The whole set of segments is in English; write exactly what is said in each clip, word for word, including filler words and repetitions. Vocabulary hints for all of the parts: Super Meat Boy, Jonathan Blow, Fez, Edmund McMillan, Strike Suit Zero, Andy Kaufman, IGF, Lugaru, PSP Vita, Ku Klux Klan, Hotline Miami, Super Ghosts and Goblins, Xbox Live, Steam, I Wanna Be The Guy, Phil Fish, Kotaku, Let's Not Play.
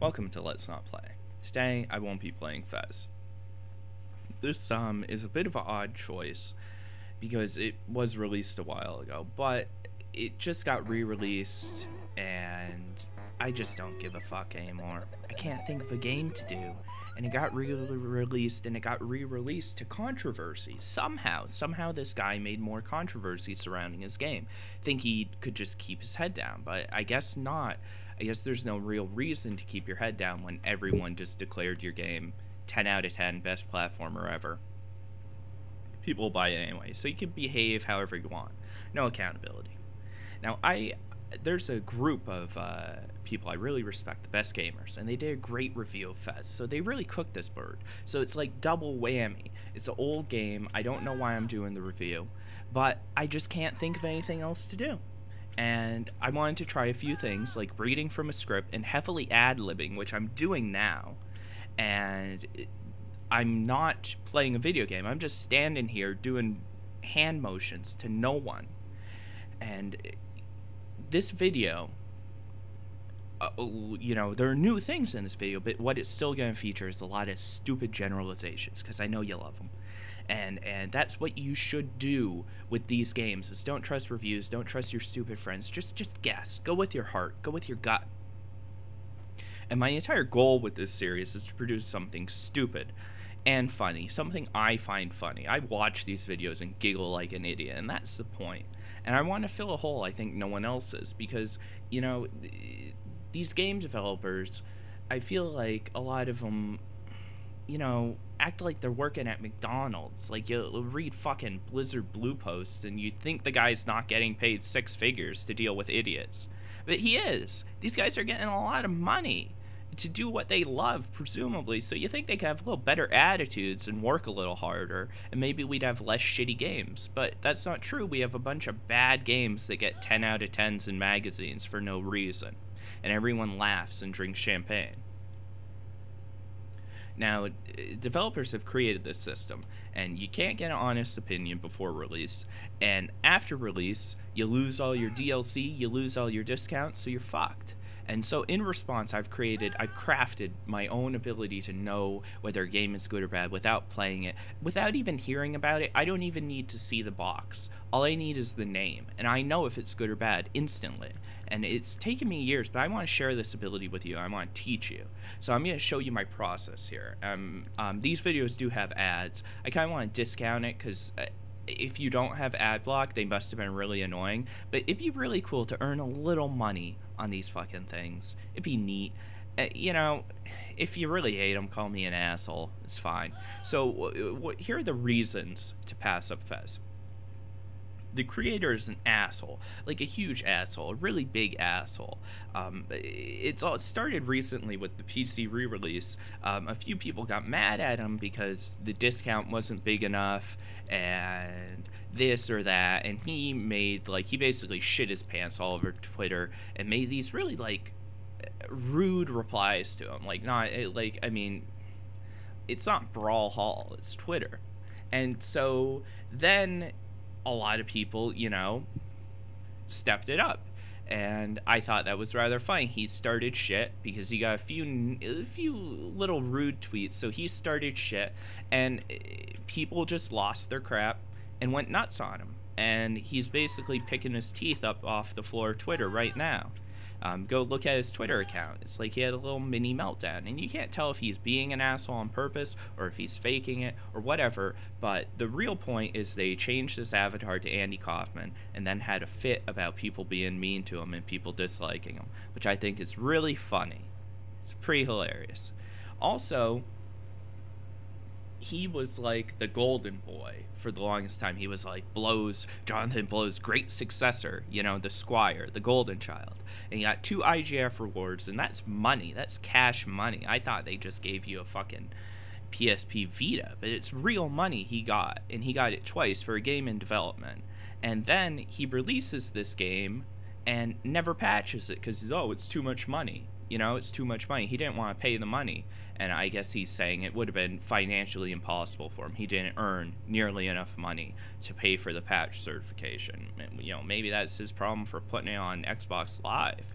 Welcome to Let's Not Play. Today I won't be playing Fez. This um, is a bit of an odd choice because it was released a while ago, but it just got re-released and I just don't give a fuck anymore. I can't think of a game to do, and it got re-released and it got re-released to controversy. Somehow, somehow this guy made more controversy surrounding his game. Think he could just keep his head down, but I guess not. I guess there's no real reason to keep your head down when everyone just declared your game ten out of ten, best platformer ever. People buy it anyway, so you can behave however you want. No accountability. Now, I there's a group of uh, people I really respect, the best gamers, and they did a great review of Fez, so they really cooked this bird. So it's like double whammy. It's an old game. I don't know why I'm doing the review, but I just can't think of anything else to do. And I wanted to try a few things, like reading from a script and heavily ad-libbing, which I'm doing now. And I'm not playing a video game. I'm just standing here doing hand motions to no one. And this video, uh, you know, there are new things in this video, but what it's still going to feature is a lot of stupid generalizations, because I know you love them. And and that's what you should do with these games, is don't trust reviews, don't trust your stupid friends, just just guess. Go with your heart, go with your gut. And my entire goal with this series is to produce something stupid and funny, something I find funny. I watch these videos and giggle like an idiot, and that's the point. And I want to fill a hole I think no one else is, because, you know, these game developers, I feel like a lot of them, you know, act like they're working at McDonald's. Like, you'll read fucking Blizzard blue posts and you think the guy's not getting paid six figures to deal with idiots, but he is. These guys are getting a lot of money to do what they love, presumably, so you think they could have a little better attitudes and work a little harder, and maybe we'd have less shitty games. But that's not true. We have a bunch of bad games that get ten out of tens in magazines for no reason, and everyone laughs and drinks champagne. Now, developers have created this system, and you can't get an honest opinion before release, and after release, you lose all your D L C, you lose all your discounts, so you're fucked. And so in response, I've created, I've crafted my own ability to know whether a game is good or bad without playing it, without even hearing about it. I don't even need to see the box. All I need is the name, and I know if it's good or bad instantly. And it's taken me years, but I want to share this ability with you. I want to teach you. So I'm going to show you my process here. Um, um, these videos do have ads. I kind of want to discount it because Uh, if you don't have ad block, they must have been really annoying, but it'd be really cool to earn a little money on these fucking things. It'd be neat. Uh, you know, if you really hate them, call me an asshole. It's fine. So w w here are the reasons to pass up Fez. The creator is an asshole, like a huge asshole, a really big asshole. Um, it's all it started recently with the P C re-release. Um, a few people got mad at him because the discount wasn't big enough, and this or that, and he made, like, he basically shit his pants all over Twitter and made these really, like, rude replies to him. Like, not, like, I mean, it's not Brawl Hall, it's Twitter. And so then a lot of people, you know, stepped it up, and I thought that was rather funny. He started shit because he got a few a few little rude tweets, so he started shit, and people just lost their crap and went nuts on him, and he's basically picking his teeth up off the floor of Twitter right now. Um, go look at his Twitter account. It's like he had a little mini meltdown, and you can't tell if he's being an asshole on purpose or if he's faking it or whatever, but the real point is they changed his avatar to Andy Kaufman and then had a fit about people being mean to him and people disliking him, which I think is really funny. It's pretty hilarious. Also, he was like the golden boy for the longest time. He was like Blow's, Jonathan Blow's great successor, you know, the squire, the golden child. And he got two I G F rewards, and that's money. That's cash money. I thought they just gave you a fucking P S P Vita, but it's real money he got, and he got it twice for a game in development. And then he releases this game and never patches it because he's, oh, it's too much money. You know, it's too much money. He didn't want to pay the money, and I guess he's saying it would have been financially impossible for him. He didn't earn nearly enough money to pay for the patch certification. And, you know, maybe that's his problem for putting it on Xbox Live.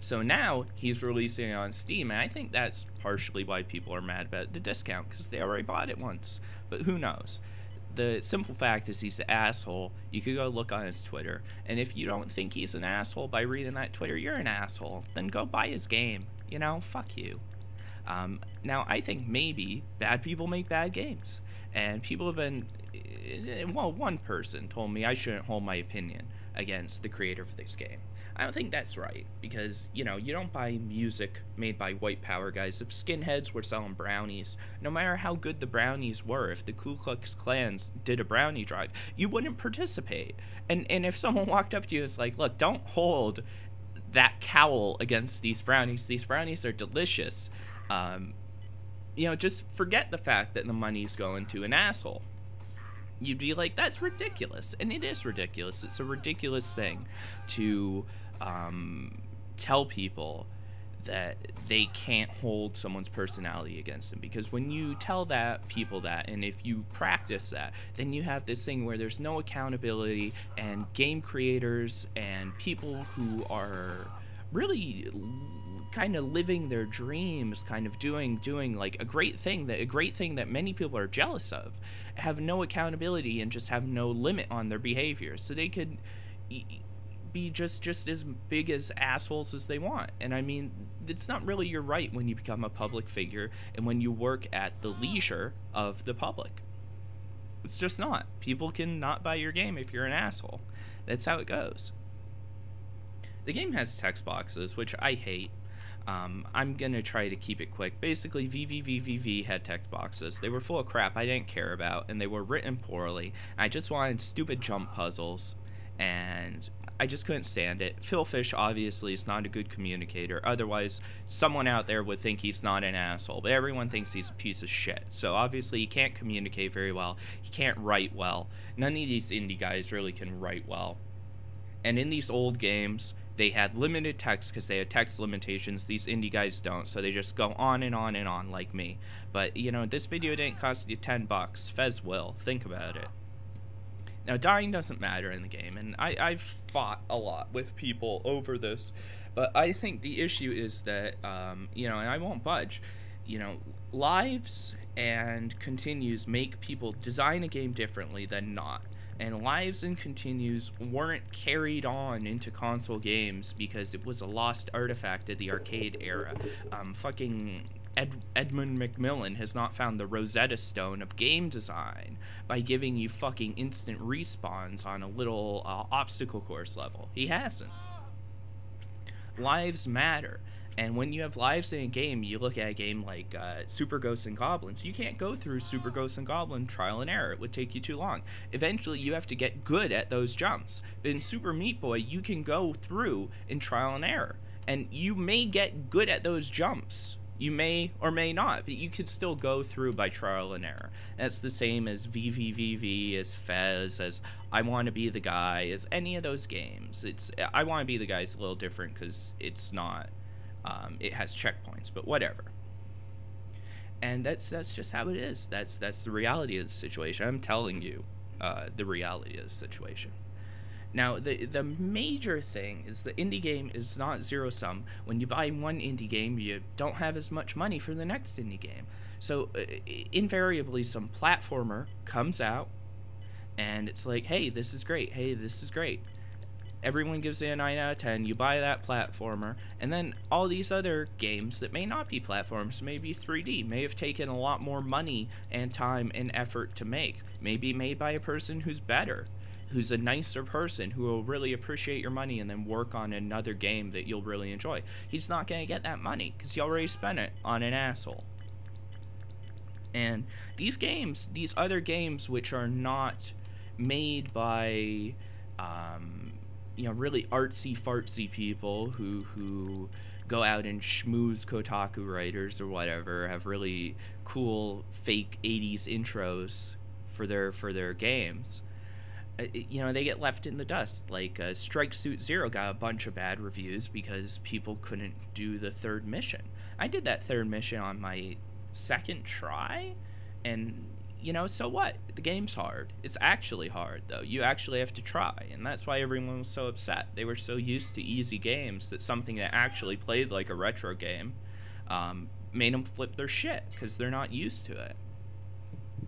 So now he's releasing it on Steam, and I think that's partially why people are mad about the discount, because they already bought it once. But who knows? The simple fact is he's an asshole. You could go look on his Twitter, and if you don't think he's an asshole by reading that Twitter, you're an asshole. Then go buy his game. You know, fuck you. Um, now, I think maybe bad people make bad games, and people have been, well, one person told me I shouldn't hold my opinion against the creator for this game. I don't think that's right, because, you know, you don't buy music made by white power guys. If skinheads were selling brownies, no matter how good the brownies were, if the Ku Klux Klan did a brownie drive, you wouldn't participate. And, and if someone walked up to you and was like, look, don't hold that cowl against these brownies. These brownies are delicious. Um, you know, just forget the fact that the money's going to an asshole. You'd be like, that's ridiculous. And it is ridiculous. It's a ridiculous thing to um, tell people that they can't hold someone's personality against them, because when you tell that people that, and if you practice that, then you have this thing where there's no accountability, and game creators and people who are really kind of living their dreams, kind of doing doing like a great thing that a great thing that many people are jealous of, have no accountability and just have no limit on their behavior, so they could be just just as big as assholes as they want. And I mean, it's not really your right when you become a public figure and when you work at the leisure of the public. It's just not. People can not buy your game if you're an asshole. That's how it goes. The game has text boxes, which I hate. Um, I'm going to try to keep it quick. Basically, V V V V V had text boxes. They were full of crap I didn't care about, and they were written poorly. I just wanted stupid jump puzzles, and I just couldn't stand it. Phil Fish, obviously, is not a good communicator. Otherwise, someone out there would think he's not an asshole, but everyone thinks he's a piece of shit. So, obviously, he can't communicate very well. He can't write well. None of these indie guys really can write well. And in these old games, they had limited text because they had text limitations. These indie guys don't, so they just go on and on and on like me. But, you know, this video didn't cost you ten bucks. Fez will. Think about it. Now, dying doesn't matter in the game, and I, I've fought a lot with people over this, but I think the issue is that, um, you know, and I won't budge, you know, lives and continues make people design a game differently than not. And lives and continues weren't carried on into console games because it was a lost artifact of the arcade era. Um, fucking Ed Edmund McMillan has not found the Rosetta Stone of game design by giving you fucking instant respawns on a little uh, obstacle course level. He hasn't. Lives matter. And when you have lives in a game, you look at a game like uh, Super Ghosts and Goblins. You can't go through Super Ghosts and Goblins trial and error. It would take you too long. Eventually, you have to get good at those jumps. But in Super Meat Boy, you can go through in trial and error. And you may get good at those jumps. You may or may not, but you could still go through by trial and error. That's the same as V V V V, as Fez, as I Wanna Be The Guy, as any of those games. It's I Wanna Be The Guy is a little different because it's not... Um, it has checkpoints, but whatever. And that's that's just how it is. That's that's the reality of the situation. I'm telling you, uh, the reality of the situation. Now, the the major thing is the indie game is not zero sum. When you buy one indie game, you don't have as much money for the next indie game. So uh, invariably, some platformer comes out, and it's like, hey, this is great. Hey, this is great. Everyone gives it a nine out of ten, you buy that platformer, and then all these other games that may not be platforms, maybe three D, may have taken a lot more money and time and effort to make, maybe made by a person who's better, who's a nicer person, who will really appreciate your money and then work on another game that you'll really enjoy. He's not going to get that money, because he already spent it on an asshole. And these games, these other games which are not made by... Um, you know, really artsy fartsy people who who go out and schmooze Kotaku writers or whatever, have really cool fake eighties intros for their for their games. Uh, you know, they get left in the dust. Like uh, Strike Suit Zero got a bunch of bad reviews because people couldn't do the third mission. I did that third mission on my second try, and you know, so what? The game's hard. It's actually hard, though. You actually have to try, and that's why everyone was so upset. They were so used to easy games that something that actually played like a retro game um, made them flip their shit because they're not used to it.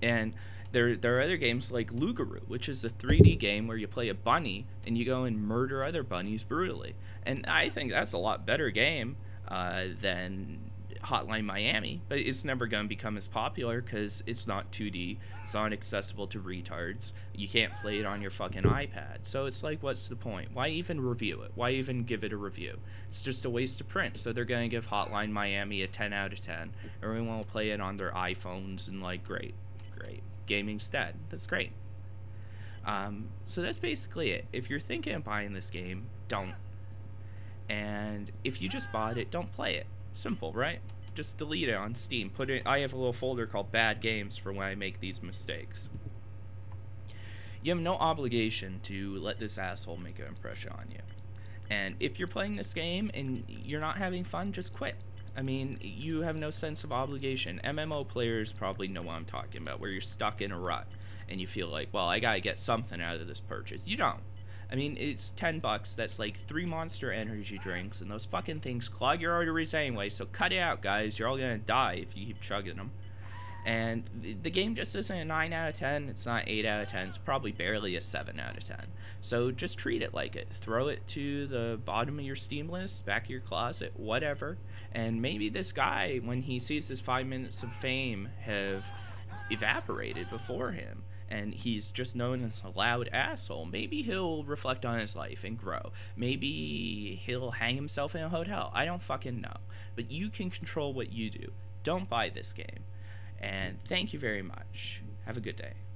And there, there are other games like Lugaru, which is a three D game where you play a bunny and you go and murder other bunnies brutally. And I think that's a lot better game uh, than Hotline Miami, but it's never going to become as popular because it's not two D, it's not accessible to retards, you can't play it on your fucking iPad. So it's like, what's the point? Why even review it? Why even give it a review? It's just a waste of print. So they're going to give Hotline Miami a ten out of ten. Everyone will play it on their iPhones and like, great, great. Gaming's dead. That's great. Um, so that's basically it. If you're thinking of buying this game, don't. And if you just bought it, don't play it. Simple, right? Just delete it on Steam. Put it. I have a little folder called Bad Games for when I make these mistakes. You have no obligation to let this asshole make an impression on you. And if you're playing this game and you're not having fun, just quit. I mean, you have no sense of obligation. M M O players probably know what I'm talking about, where you're stuck in a rut and you feel like, well, I gotta get something out of this purchase. You don't. I mean, it's ten bucks. That's like three Monster energy drinks, and those fucking things clog your arteries anyway, so cut it out, guys. You're all gonna die if you keep chugging them. And the game just isn't a nine out of ten. It's not eight out of ten. It's probably barely a seven out of ten. So just treat it like it. Throw it to the bottom of your Steam list, back of your closet, whatever. And maybe this guy, when he sees his five minutes of fame, have evaporated before him, and he's just known as a loud asshole. Maybe he'll reflect on his life and grow. Maybe he'll hang himself in a hotel. I don't fucking know. But you can control what you do. Don't buy this game. And thank you very much. Have a good day.